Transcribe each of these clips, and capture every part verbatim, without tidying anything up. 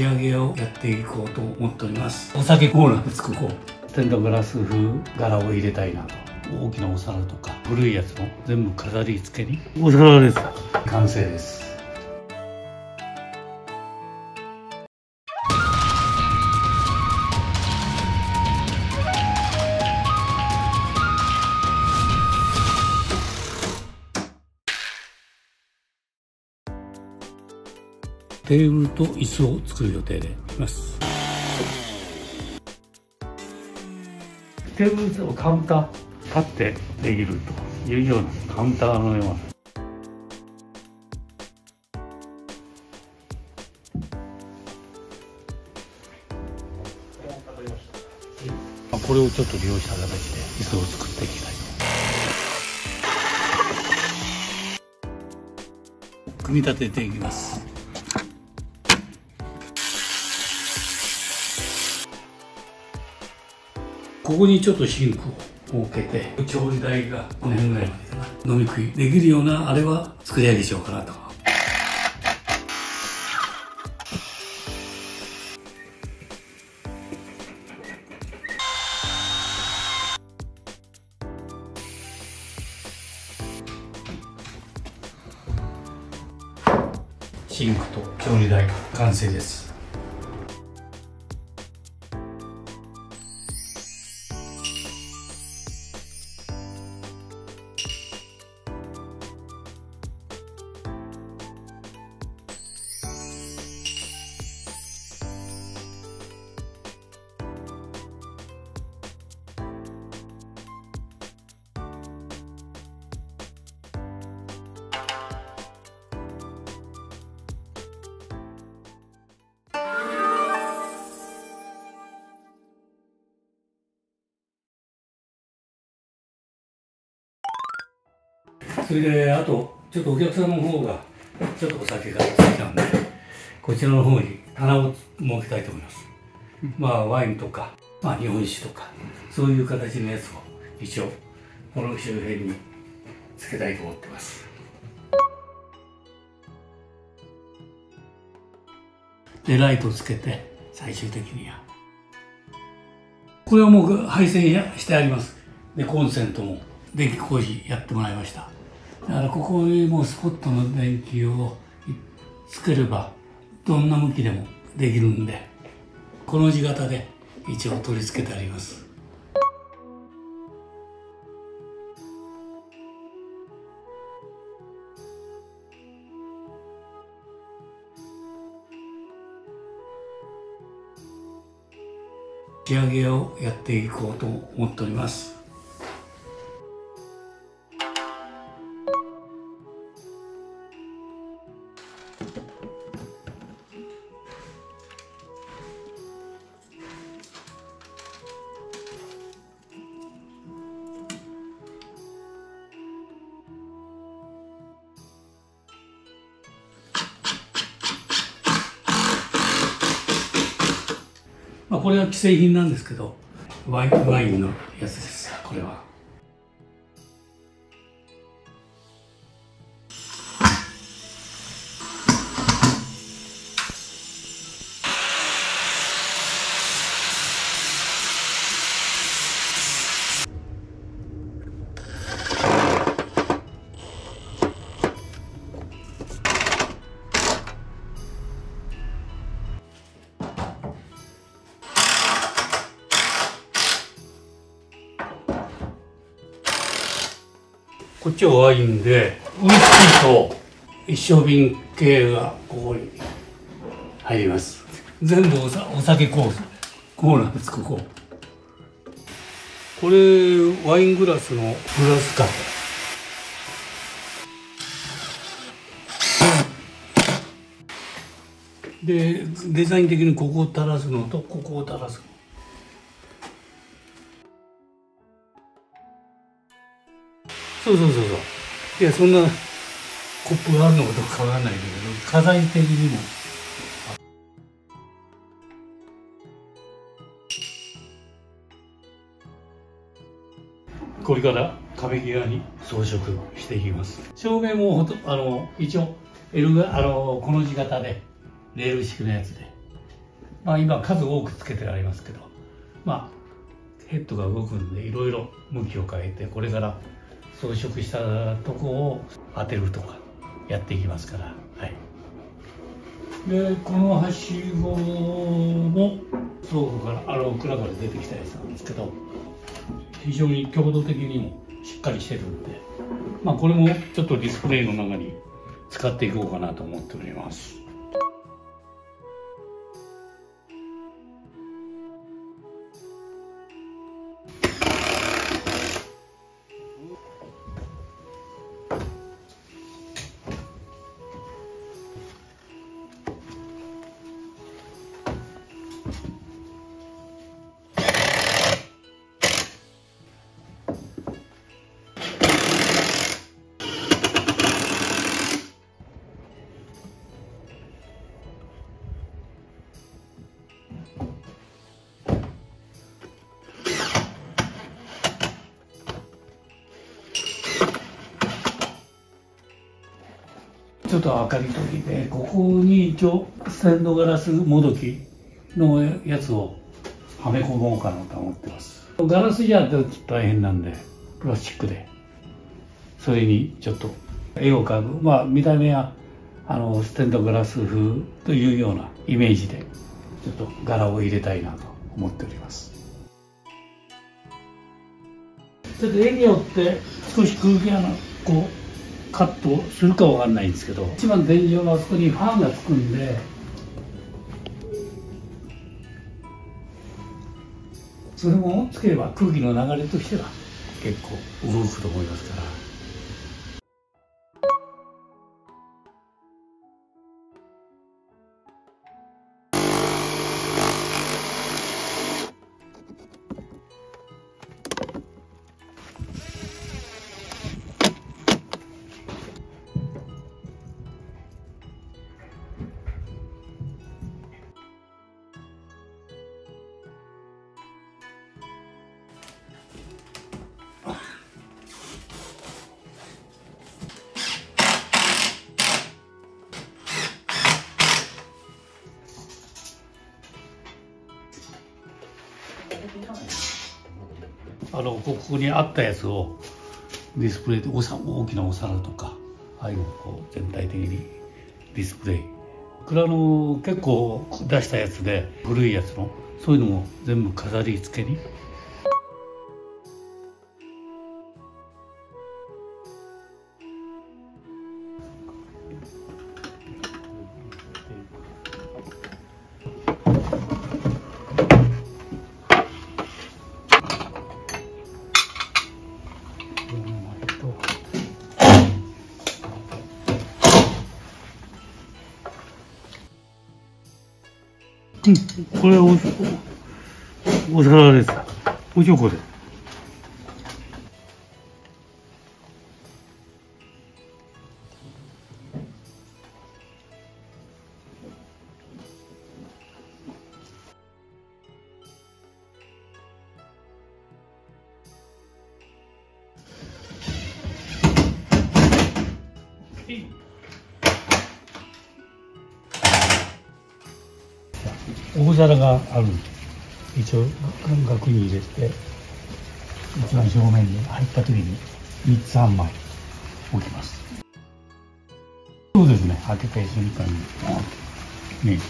仕上げをやっていこうと思っております。お酒コーナー作ろう。ステンドグラス風柄を入れたいなと。大きなお皿とか古いやつも全部飾り付けに。お皿です。完成です。テーブルと椅子を作る予定でいます。テーブルとカウンター立ってできるというようなカウンターのような。これをちょっと利用した形で椅子を作っていきたいと。組み立てていきます。ここにちょっとシンクを設けて、調理台がごねんぐらいまでかな、飲み食いできるようなあれは作り上げちゃおうかなと。シンクと調理台が完成です。それであとちょっとお客さんの方がちょっとお酒が好きなんで、こちらの方に棚を設けたいと思います。まあワインとか、まあ、日本酒とかそういう形のやつを一応この周辺につけたいと思ってます。でライトつけて最終的にはこれはもう配線してあります。でコンセントも電気工事やってもらいました。だからここにもうスポットの電球をつければどんな向きでもできるんで、この字型で一応取り付けてあります。仕上げをやっていこうと思っております。まあこれは既製品なんですけど、ワインのやつです。これは。こっちはワインで、ウイスキーと一升瓶系がここに入ります。全部おさお酒コースコーナーつくこう。これワイングラスのグラスカップ。でデザイン的にここを垂らすのとここを垂らすの。そうそうそうそう。いやそんなコップがあるのかどうかわからないんだけど、飾り的にも。これから壁際に装飾していきます。照明もほとあの一応 L があのこの字型でレール式のやつでまあ、今数多くつけてありますけど、まあ、ヘッドが動くんでいろいろ向きを変えて、これから装飾したとこを当てるとかやっていきますから、はい、でこのはしごも倉庫からあの蔵から出てきたやつなんですけど、非常に強度的にもしっかりしてるんで、まあ、これもちょっとディスプレイの中に使っていこうかなと思っております。ちょっと明るい時で、ここに一応ステンドガラスもどきのやつをはめ込もうかなと思ってます。ガラスじゃちょっと大変なんでプラスチックで、それにちょっと絵を描く、まあ見た目はあのステンドガラス風というようなイメージでちょっと柄を入れたいなと思っております。ちょっと絵によって少し空気穴こうカットするかわかんないんですけど、一番天井のあそこにファンがつくんで、それもつければ空気の流れとしては結構動くと思いますから。あのここにあったやつをディスプレイで、おさ大きなお皿とか、ああいうのをこう全体的にディスプレイ、蔵の結構出したやつで古いやつのそういうのも全部飾り付けに。これは お, お皿ですか。おちょこで。大皿があるんで、一応額に入れて一番表面に入った時にみっつさんまい置きます。そうですね、開けた瞬間にね、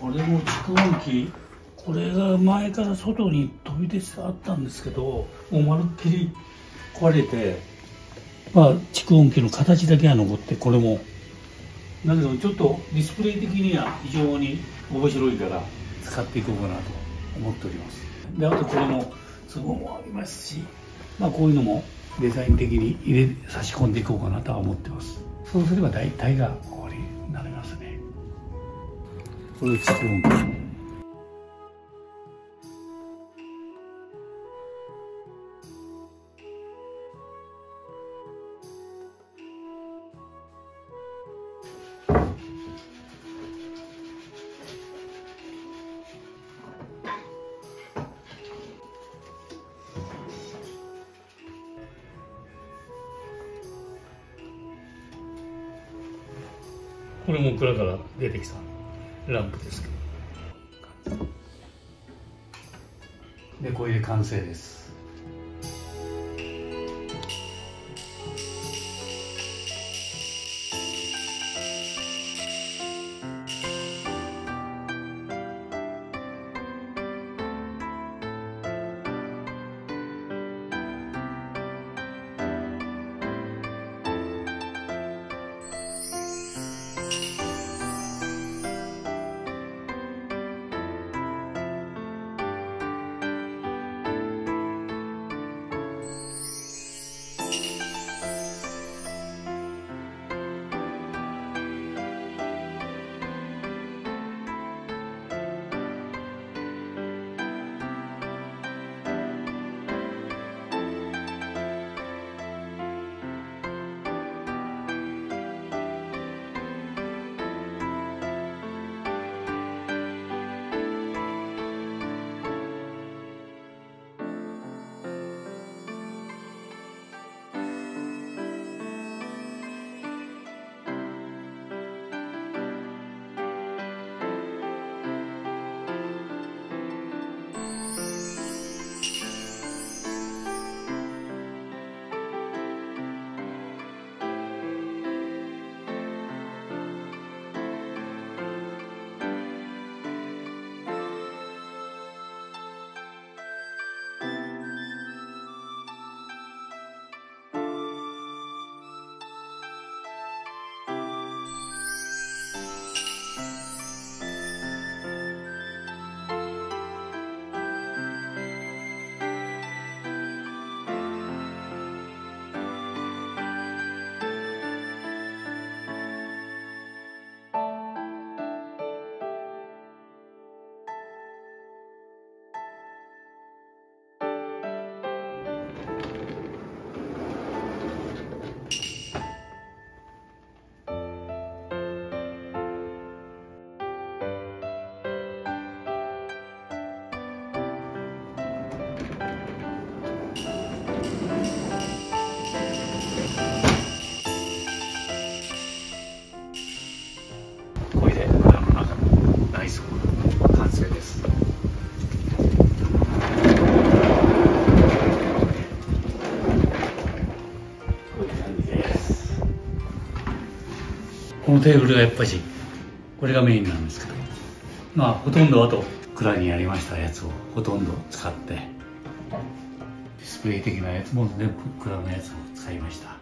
これも蓄音機、これが前から外に飛び出してあったんですけど、もうまるっきり壊れて、まあ蓄音機の形だけは残って、これもだけどちょっとディスプレイ的には非常に面白いから使っていこうかなと思っております。であとこれも壺もありますし、まあこういうのもデザイン的に入れ差し込んでいこうかなとは思ってます。そうすれば大体が終わりになりますね。これ室温ですね。これも蔵から出てきたランプですけど。で、これで完成です。このテーブルがやっぱしこれがメインなんですけど、まあほとんどあと蔵にやりましたやつをほとんど使って、ディスプレイ的なやつも全部蔵のやつを使いました。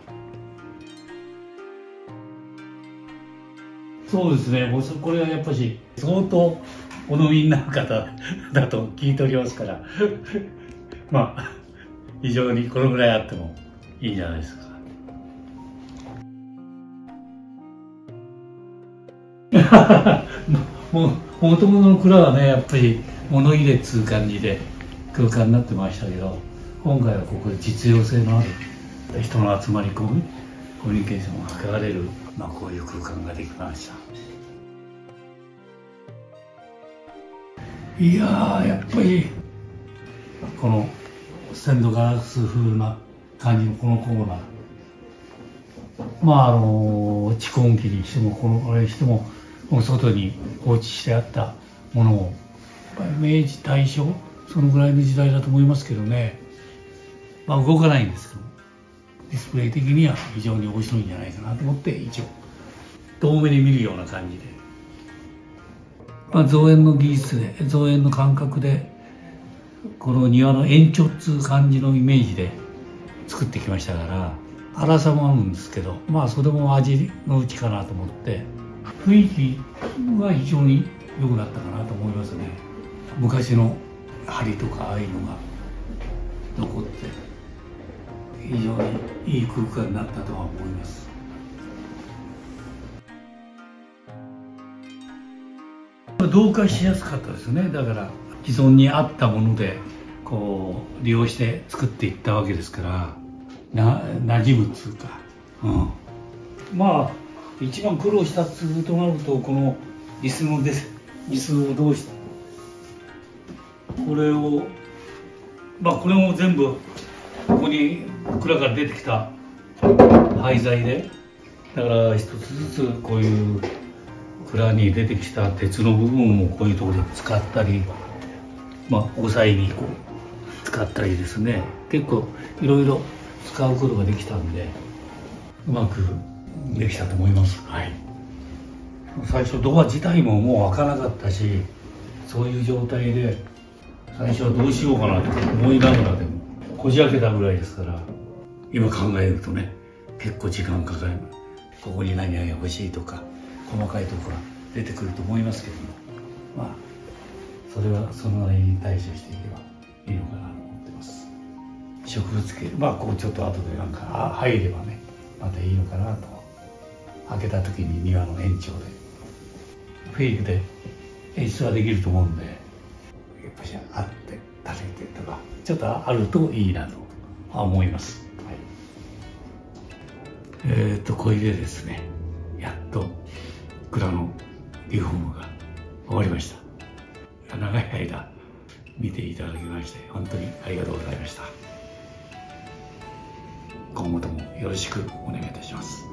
そうですね、もうこれはやっぱし相当お飲みになる方だと聞いておりますからまあ非常にこのぐらいあってもいいんじゃないですか。もともとの蔵はね、やっぱり物入れっつう感じで空間になってましたけど、今回はここで実用性のある人の集まり込みコミュニケーションを図られる、まあ、こういう空間ができました。いやー、やっぱりこのステンドガラス風な感じのこのコーナー、まああの蓄音機にしてもこのあれにしても、外に放置してあったものを、明治大正そのぐらいの時代だと思いますけどね、まあ、動かないんですけどディスプレイ的には非常に面白いんじゃないかなと思って、一応遠目で見るような感じで、まあ、造園の技術で造園の感覚でこの庭の延長っつう感じのイメージで作ってきましたから、粗さもあるんですけど、まあそれも味のうちかなと思って。雰囲気は非常に良くなったかなと思いますね。昔の梁とかああいうのが残って非常にいい空間になったとは思います。同化しやすかったですね。だから既存にあったものでこう利用して作っていったわけですからな馴染むっつうか、うん、まあ一番苦労したっつうとなるとこの椅子のです椅子をどうしたこれをまあこれも全部ここに蔵から出てきた廃材でだから一つずつこういう蔵に出てきた鉄の部分をこういうところで使ったり、まあ、おさえにこう使ったりですね結構いろいろ使うことができたんでうまくできたと思います、はい、最初ドア自体ももう開かなかったしそういう状態で最初はどうしようかなと思いながらでもこじ開けたぐらいですから今考えるとね結構時間かかるここに何が欲しいとか。細かいところが出てくると思いますけども、まあそれはそのなりに対処していけばいいのかなと思ってます。植物系まあこうちょっと後でなんか入ればねまたいいのかなと開けた時に庭の延長でフェイクで演出はできると思うんでやっぱしあって立ててとかちょっとあるといいなと思います、はい、えー、っとこれでですねやっと蔵のリフォームが終わりました。長い間見ていただきまして本当にありがとうございました。今後ともよろしくお願いいたします。